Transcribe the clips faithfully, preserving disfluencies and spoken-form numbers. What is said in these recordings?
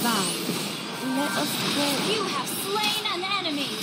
Vow. Let us go. You have slain an enemy.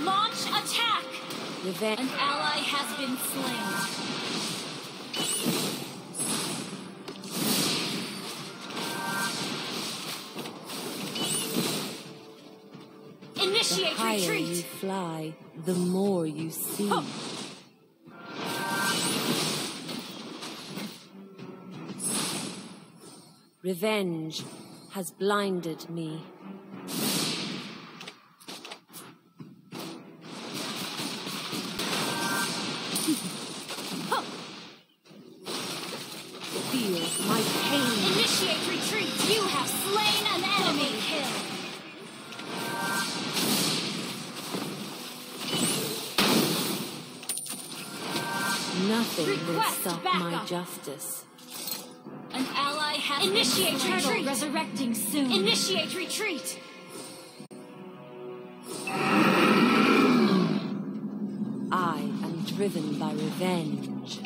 Launch attack. Revenge. An ally has been slain. The higher retreat. You fly, the more you see. Huh. Revenge has blinded me. Huh. Feel my pain. Initiate retreat. You have slain an enemy. Kill. Nothing request will stop backup. My justice. An ally has initiate been retreat. Resurrecting soon. Initiate retreat. I am driven by revenge.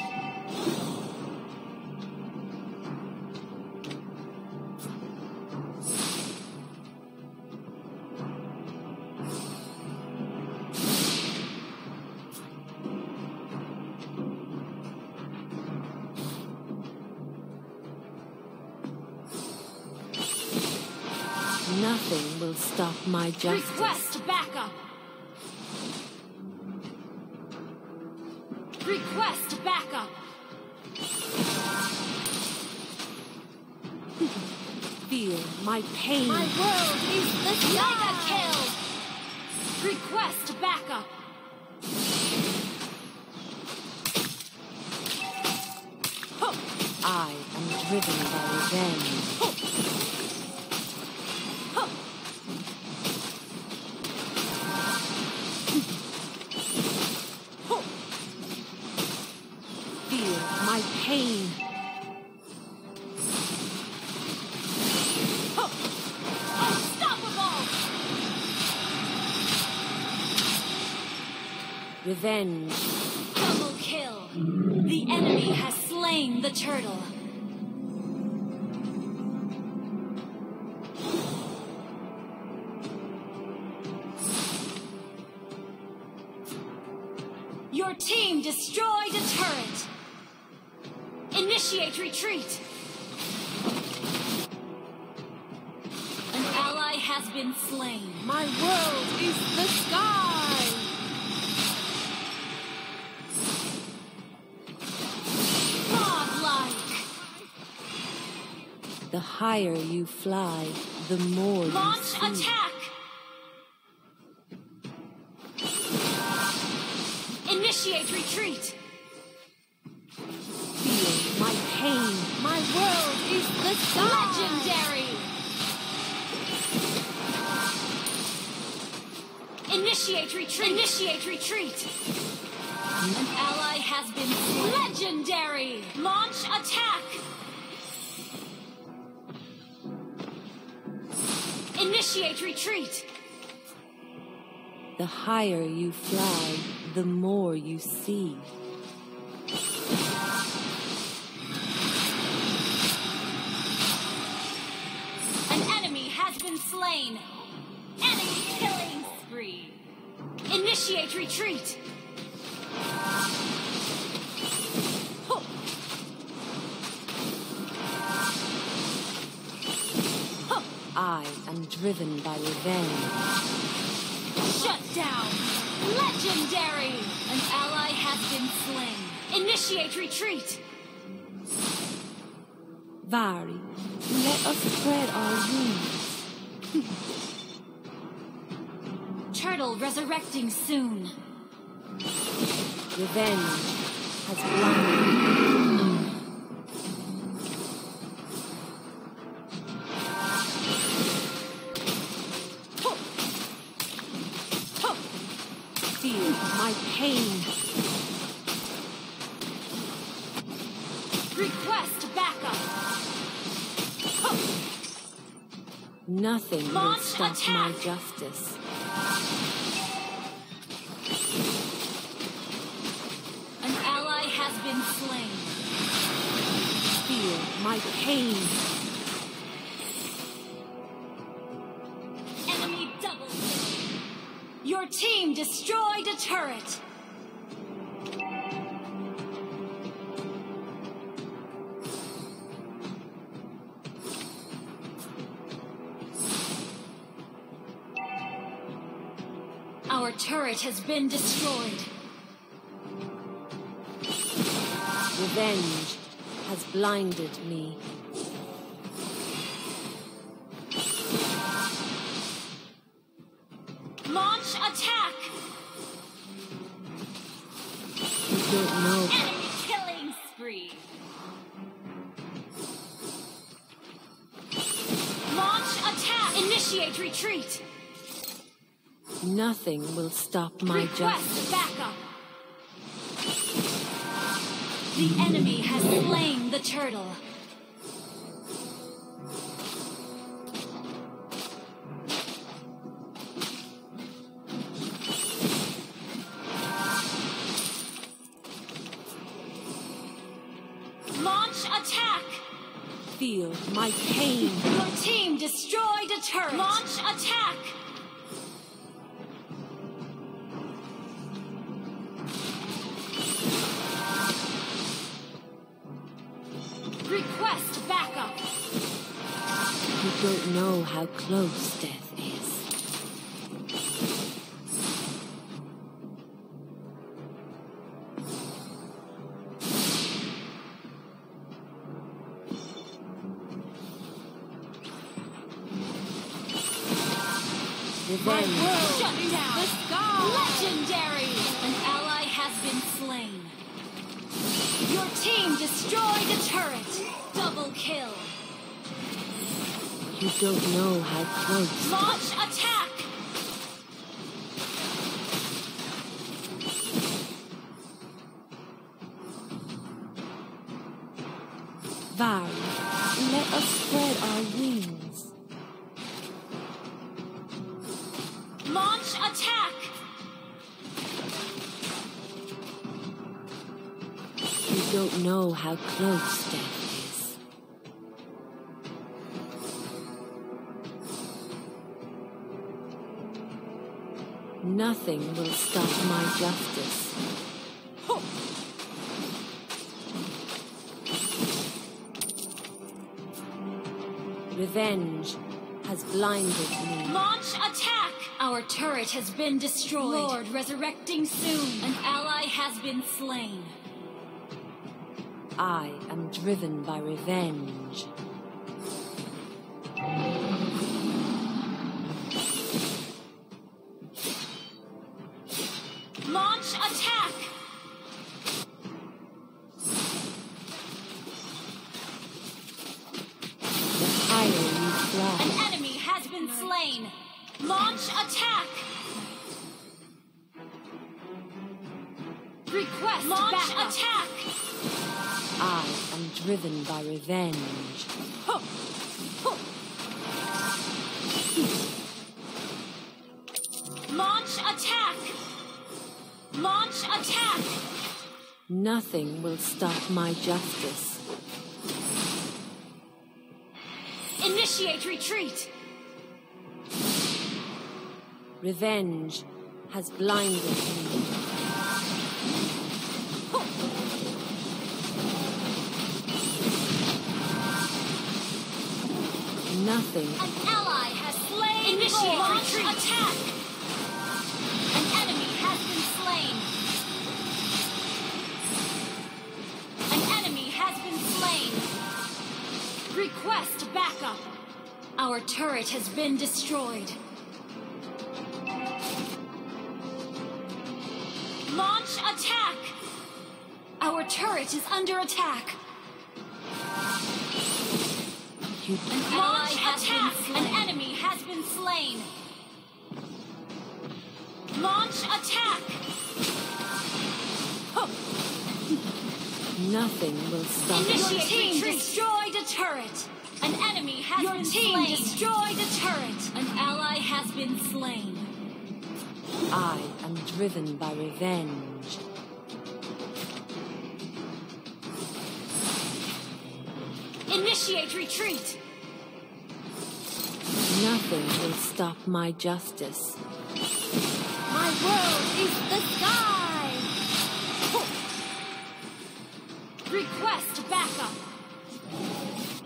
Nothing will stop my justice. Request backup. Request backup. Feel my pain. My world is the mega kill. Request backup. I am driven by revenge. Pain. Oh. Unstoppable. Revenge. Double kill. The enemy has slain the turtle. Your team destroyed a turret. Initiate retreat! An ally has been slain. My world is the sky! Godlike! The higher you fly, the more you see. Launch attack! Initiate retreat! My world is the sky. Legendary. Initiate retreat. Initiate retreat. An ally has been legendary. Launch attack. Initiate retreat. The higher you fly, the more you see. Slain. Enemy killing spree. Initiate retreat. Ho. Ho. I am driven by revenge. Shut down. Legendary. An ally has been slain. Initiate retreat. Vari, let us spread our wounds. Turtle resurrecting soon. Revenge has blinded me. Feel my pain. Request backup. Nothing launch will stop attack. My justice. An ally has been slain. feel my pain. Enemy double kill. Your team destroyed a turret. Our turret has been destroyed. Revenge has blinded me. Launch attack! You don't know. Enemy killing spree. Launch attack! Initiate retreat! Nothing will stop my Request justice. Backup. The enemy has slain the turtle. Launch attack! Feel my pain. Your team destroyed a turret. Launch attack! Request backup! You don't know how close death is. My world shut down! The scar! Legendary! An ally has been slain. Your team destroyed a turret. Double kill. You don't know how close. Launch attack! Vow, let us spread our wings. Launch attack! You don't know how close death. Nothing will stop my justice. Ho! Revenge has blinded me. Launch attack! Our turret has been destroyed. Lord resurrecting soon. An ally has been slain. I am driven by revenge. Launch attack! The higher you fly. An enemy has been slain! Launch attack! Request Launch backup. Attack! I am driven by revenge. Ho! Ho! Launch attack! Launch attack! Nothing will stop my justice. Initiate retreat! Revenge has blinded me. Oh. Nothing. An ally has slain. Initiate launch retreat. Attack! Request backup! Our turret has been destroyed. Launch attack! Our turret is under attack. You Launch attack! An enemy has been slain. Launch attack! Nothing will stop me. Your team retreat. Destroyed a turret. An enemy has Your been slain. Your team destroyed a turret. An ally has been slain. I am driven by revenge. Initiate retreat! Nothing will stop my justice. My world is the sky! Oh. Request backup!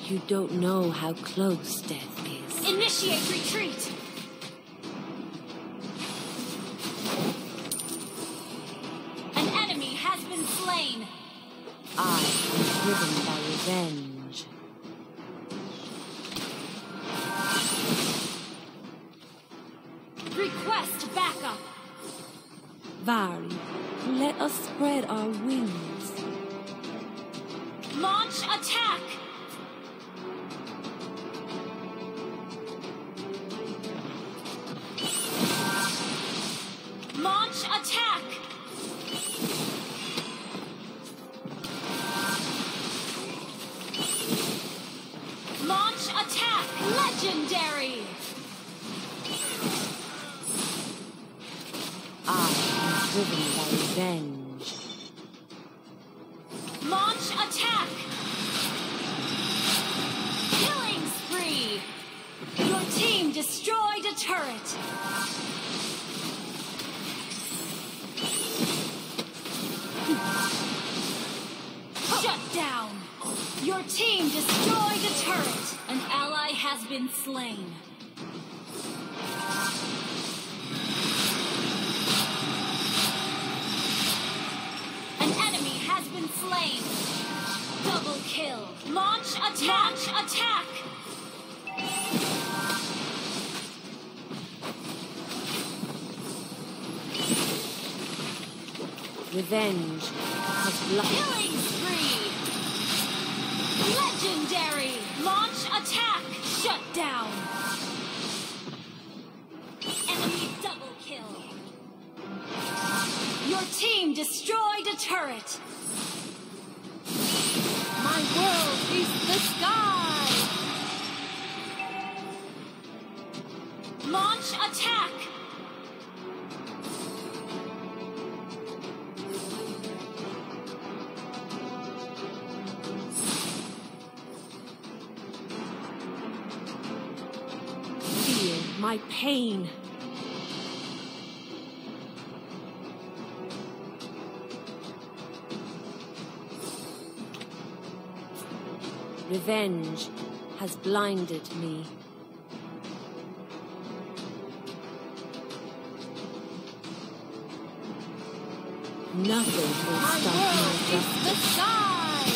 You don't know how close death is. Initiate retreat! An enemy has been slain! I am driven by revenge. Request backup! Vari, let us spread our wings. Launch attack! Launch attack! Launch attack! Legendary! Driven by revenge. Launch attack! Killing spree! Your team destroyed a turret! Shut down! Your team destroyed a turret! An ally has been slain. Slain. Double kill. Launch attack. Launch attack. Revenge has blood. Killing spree. Legendary. Launch attack. Shut down. Enemy double kill. Your team destroyed a turret. My world is the sky! Launch attack! Feel my pain! Revenge has blinded me. Nothing will my stop world my is the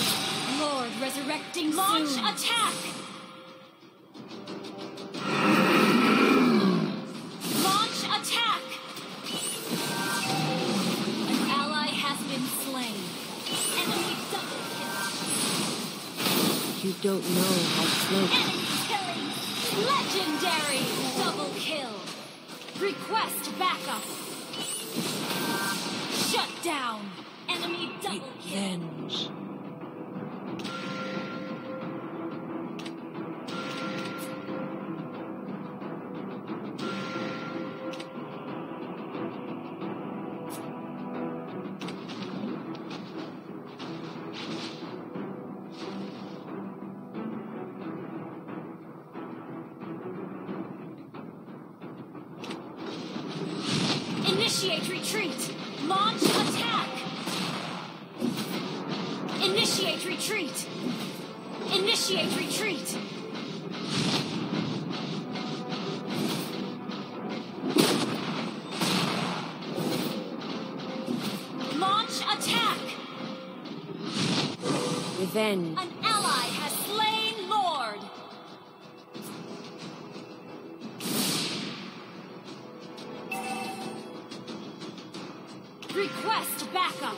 sky! Lord resurrecting. Launch soon. Attack! Launch attack! An ally has been slain. Enemy double kill. You don't know how slow. Enemy killing! Legendary! Double kill! Request backup! Shut down! Enemy double kill! Revenge! Initiate retreat! Launch attack! Initiate retreat! Initiate retreat! Launch attack! Revenge! An ally has slain Lord! Request backup!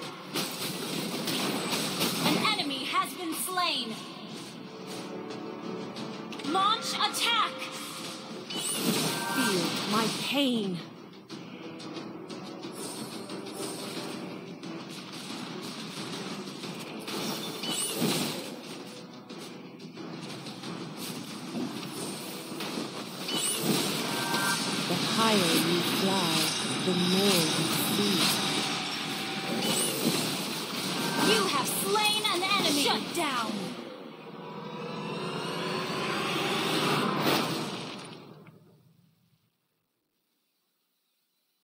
An enemy has been slain! Launch attack! Feel my pain! The higher you fly, the more you see. Down.